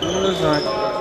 No, there's not.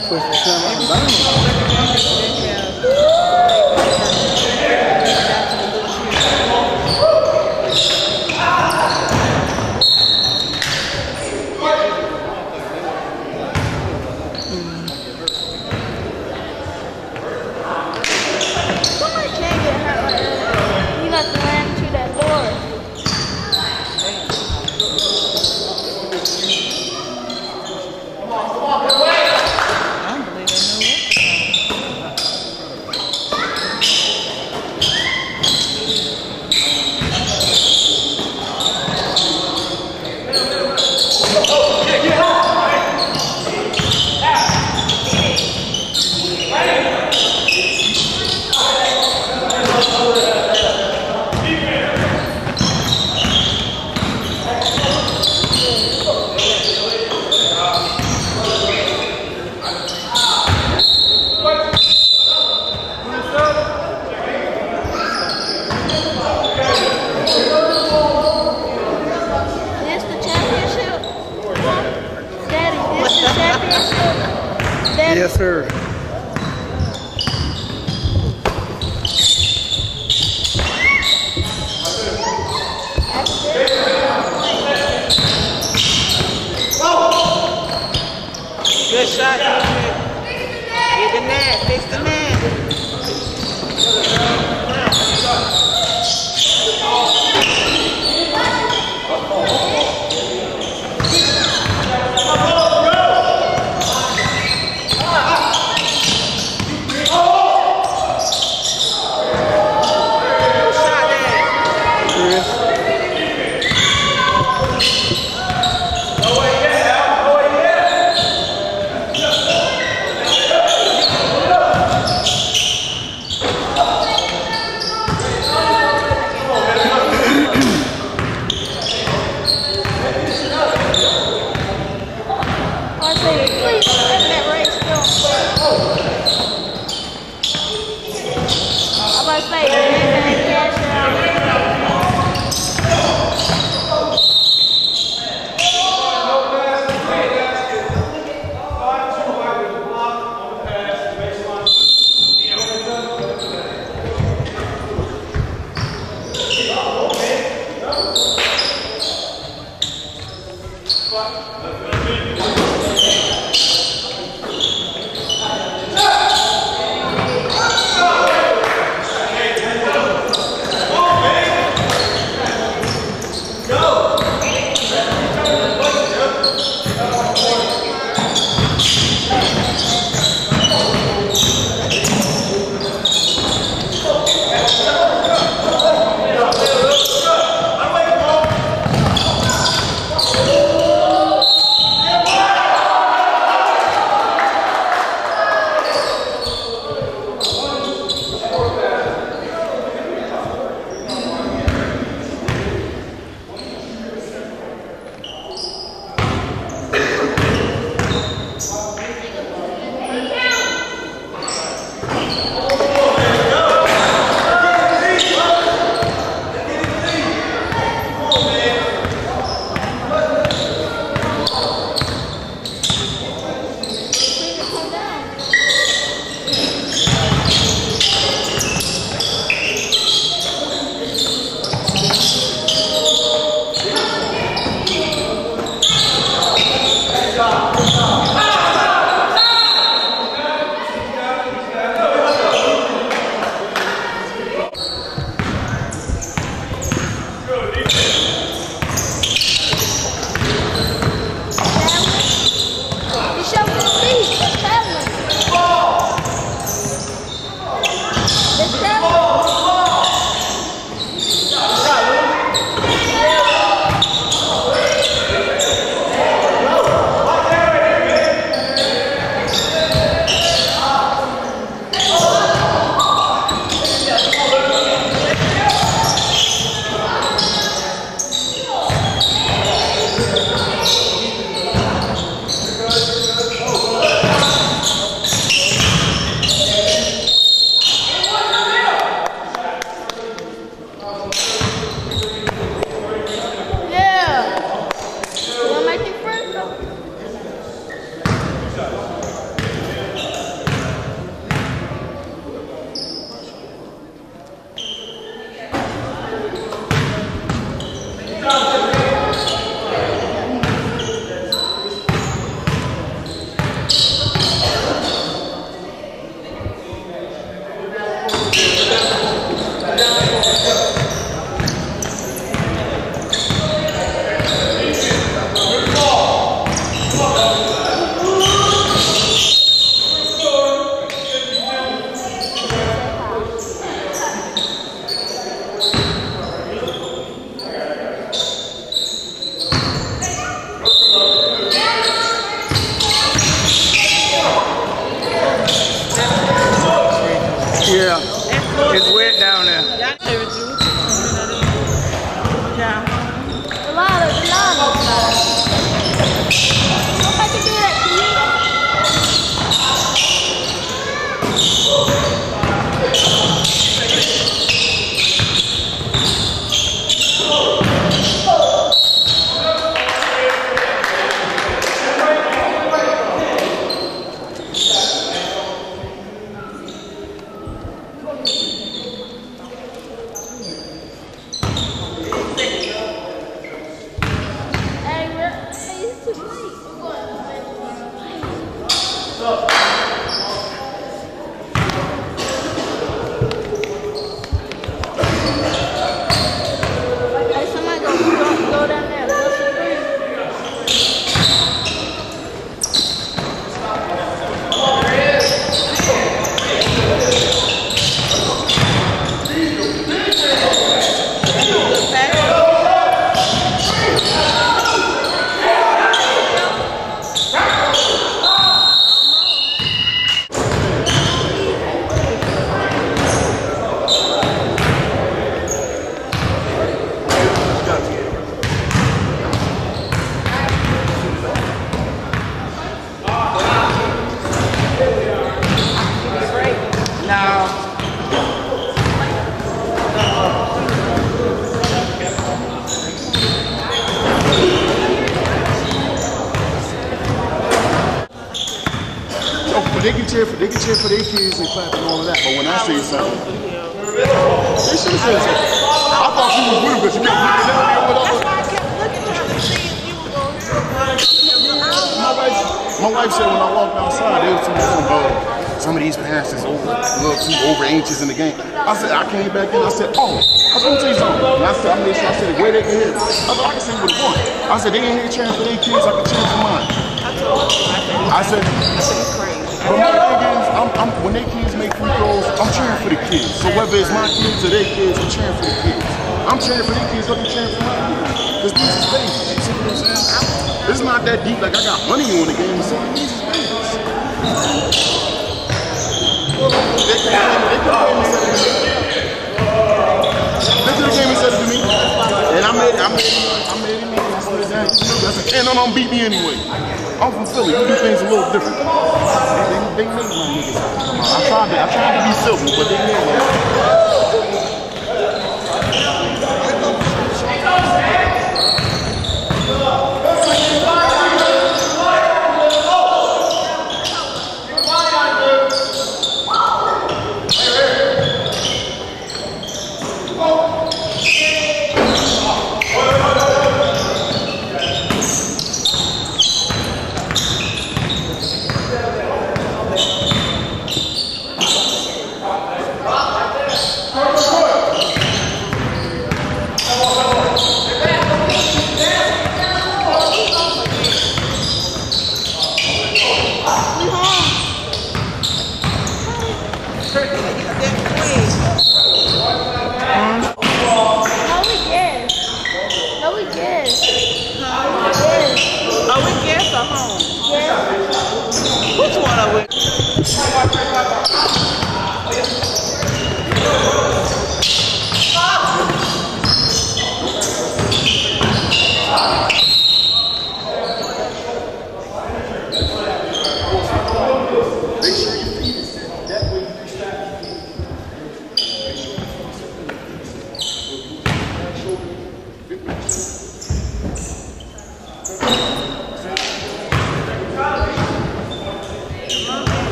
depois de yes, sir. Good shot. Get the man. Fix the man. Yeah, it's wet down there. Yeah. I hope I can do that to you. For their kids and clap and all of that, but when I see something, they should have said something. I thought she was rude, but she kept looking at her. That's why I kept looking at her to see if you were going to. My wife said when I walked outside, they were too long, some of these passes over, a little too over anxious in the game. I said, I came back in, I said, oh, I was going to tell you something. And I said, I made sure I said, where they can hit. I said, I can see what it wants. I said, they ain't here chance for their kids, I can chance for mine. I said, but my thing is, when their kids make free throws, I'm cheering for the kids. So whether it's my kids or their kids, I'm cheering for the kids. I'm cheering for their kids, so I'm cheering for my kids. Because these is babies, you see what I'm saying? It's not that deep, like I got money on the game or something. These is babies. They could have said it to me. They could have came and said it to me. And I made it. That's and don't beat me anyway. I'm from Philly. You do things a little different. They made my niggas. I tried to be civil, but they made my watch out.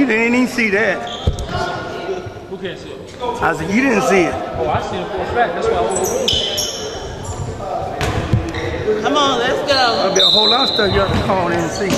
You didn't even see that. Who can't see it? I said, you didn't see it. Oh, I see it for a fact. That's why I was. Come on, let's go. There'll be a whole lot of stuff you have to call in and see.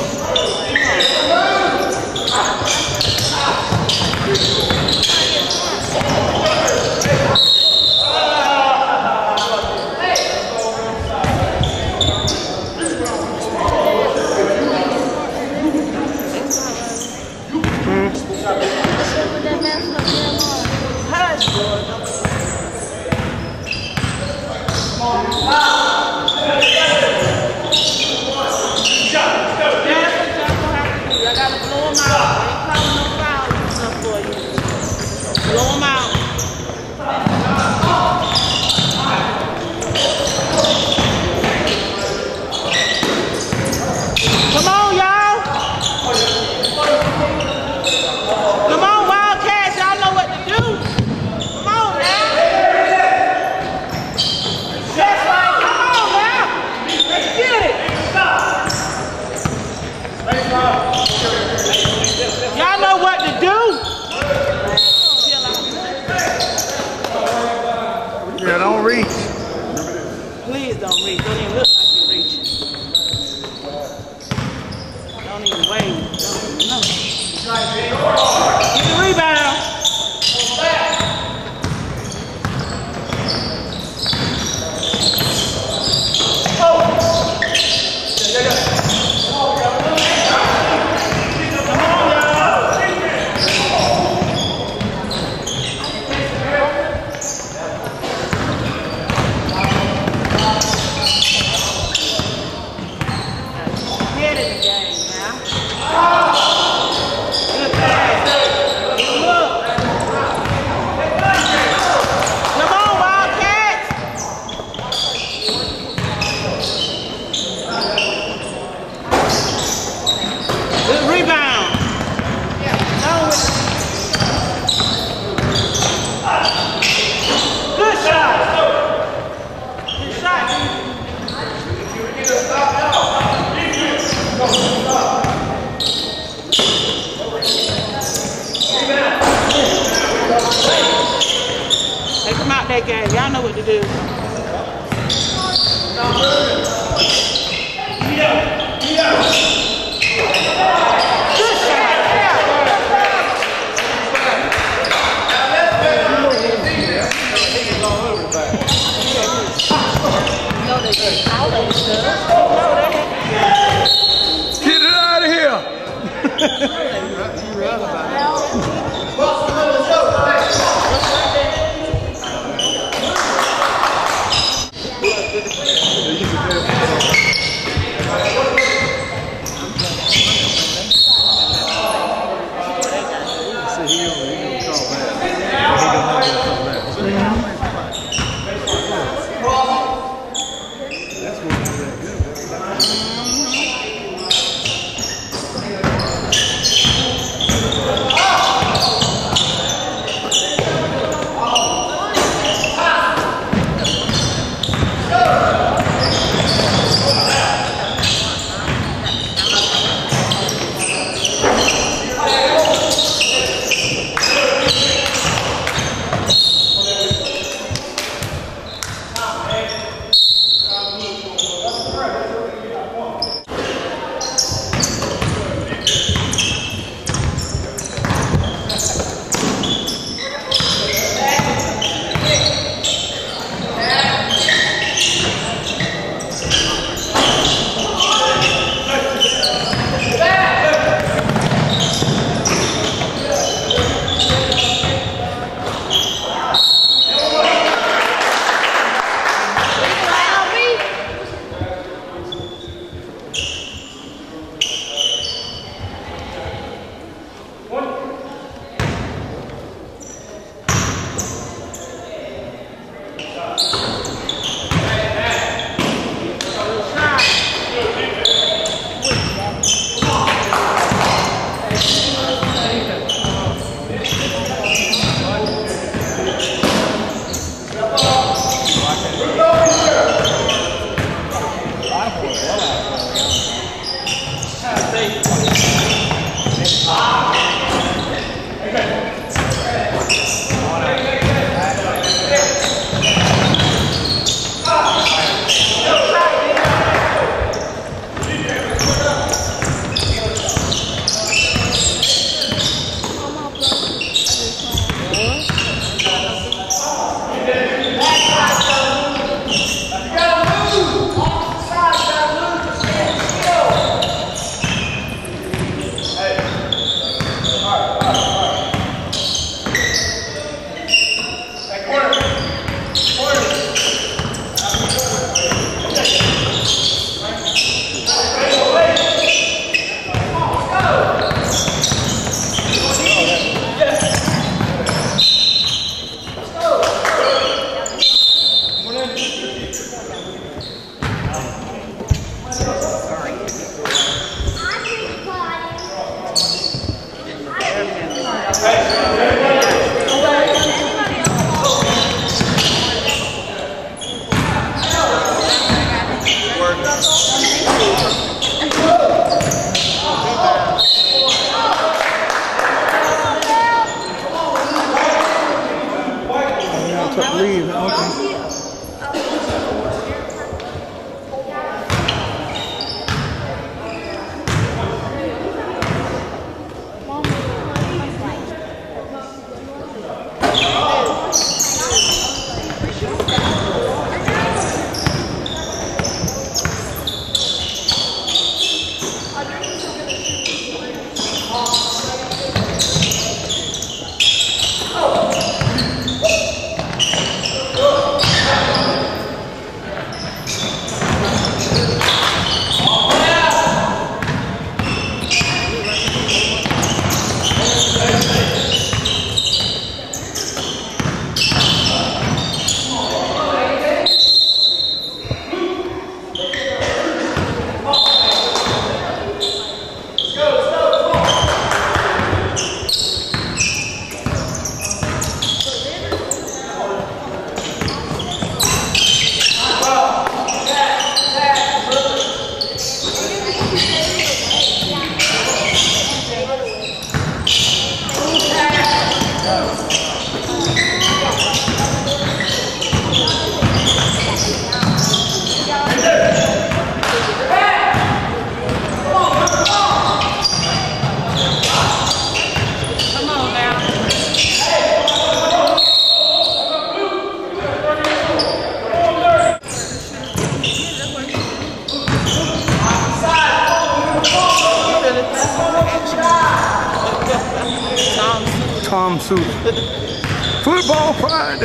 Football Friday.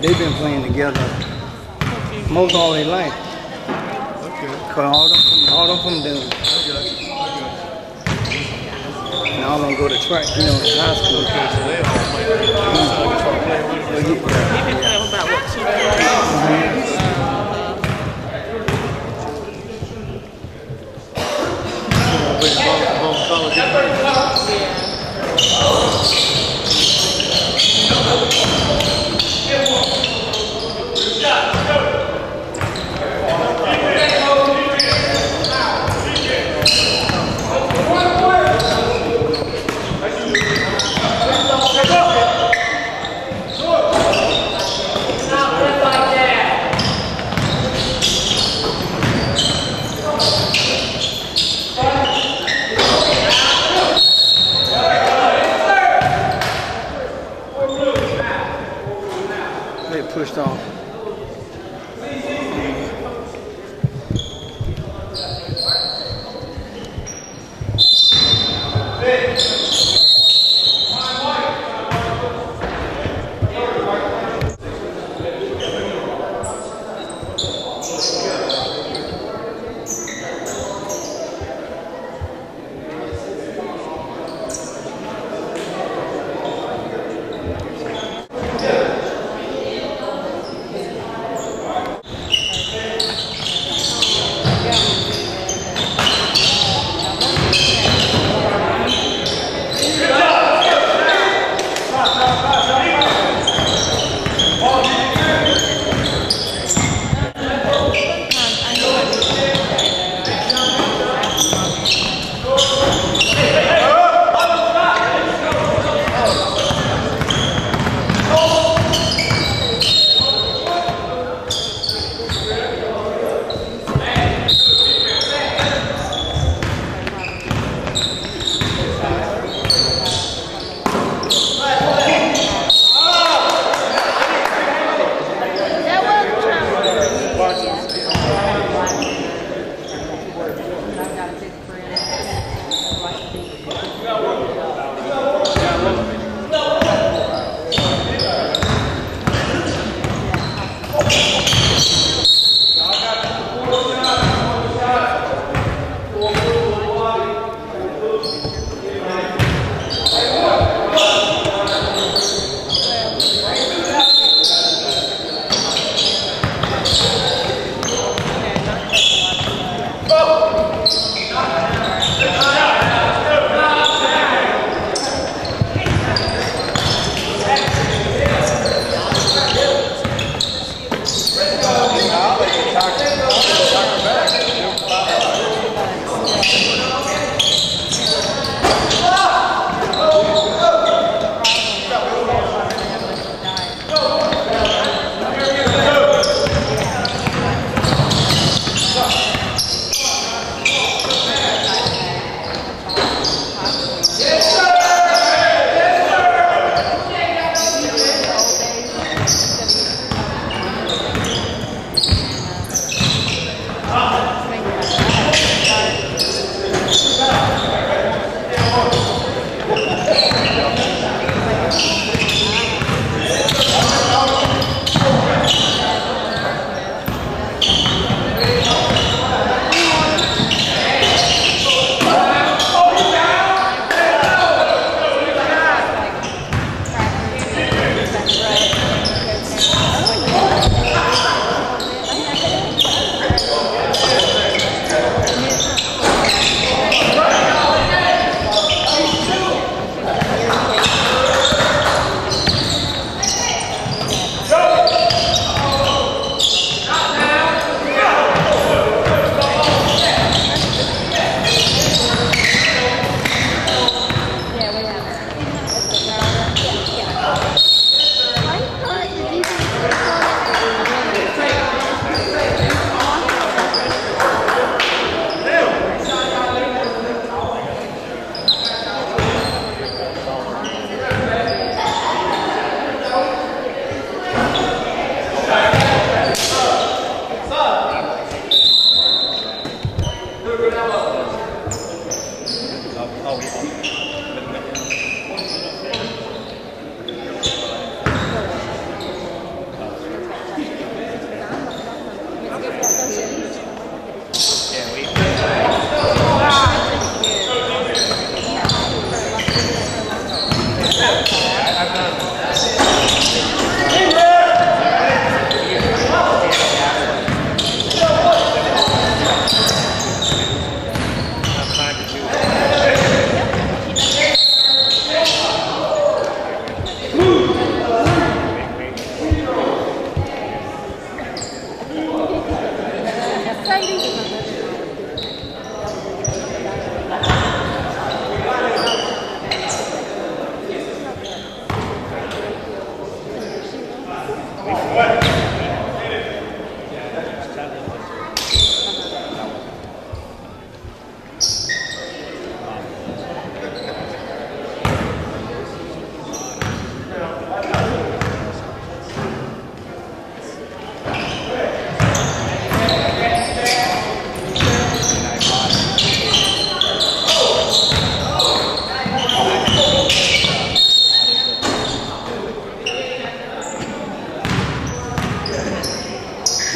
They've been playing together most all their life. Okay. Cause all of them do. And all of them go to track, you know, to high school. They've been playing about what, 2 years?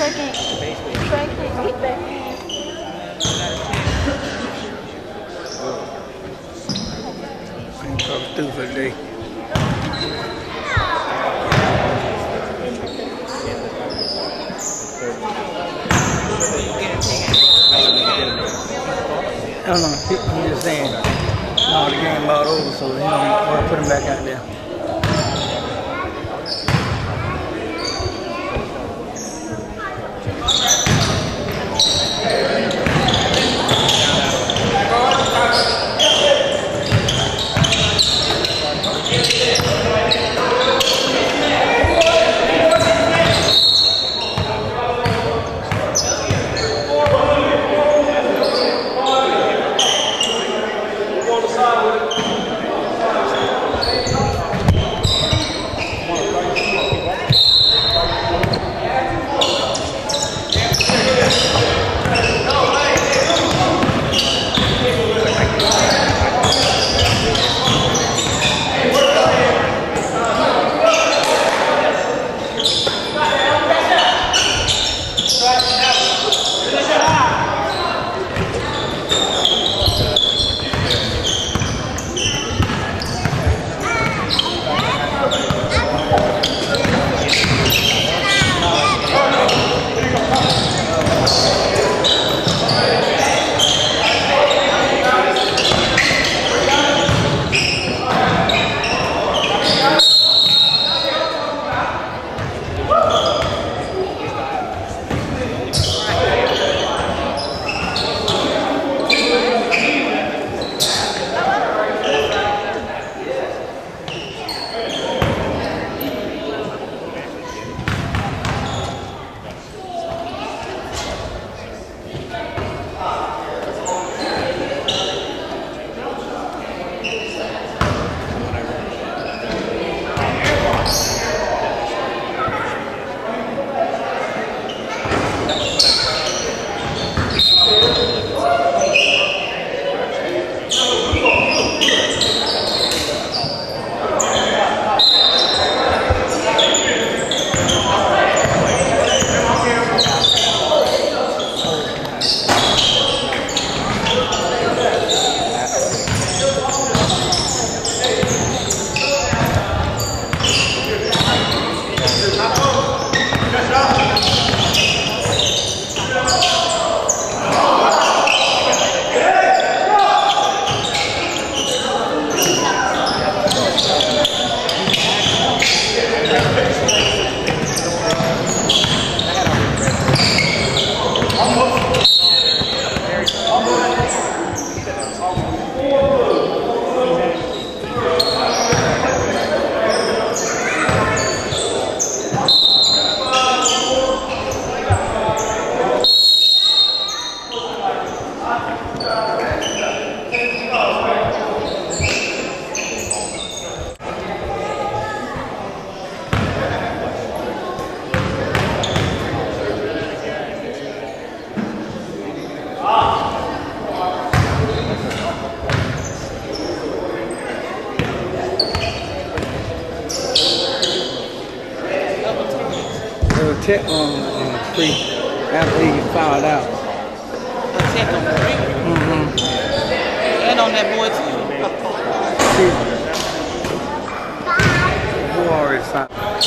I'm talking through for the day. I don't know, I'm just saying, no, the game about over, so you know, I want to put him back out there. Check on free after he fouled out. Check on free? Mm-hmm. And on that boy too. Who already fouled?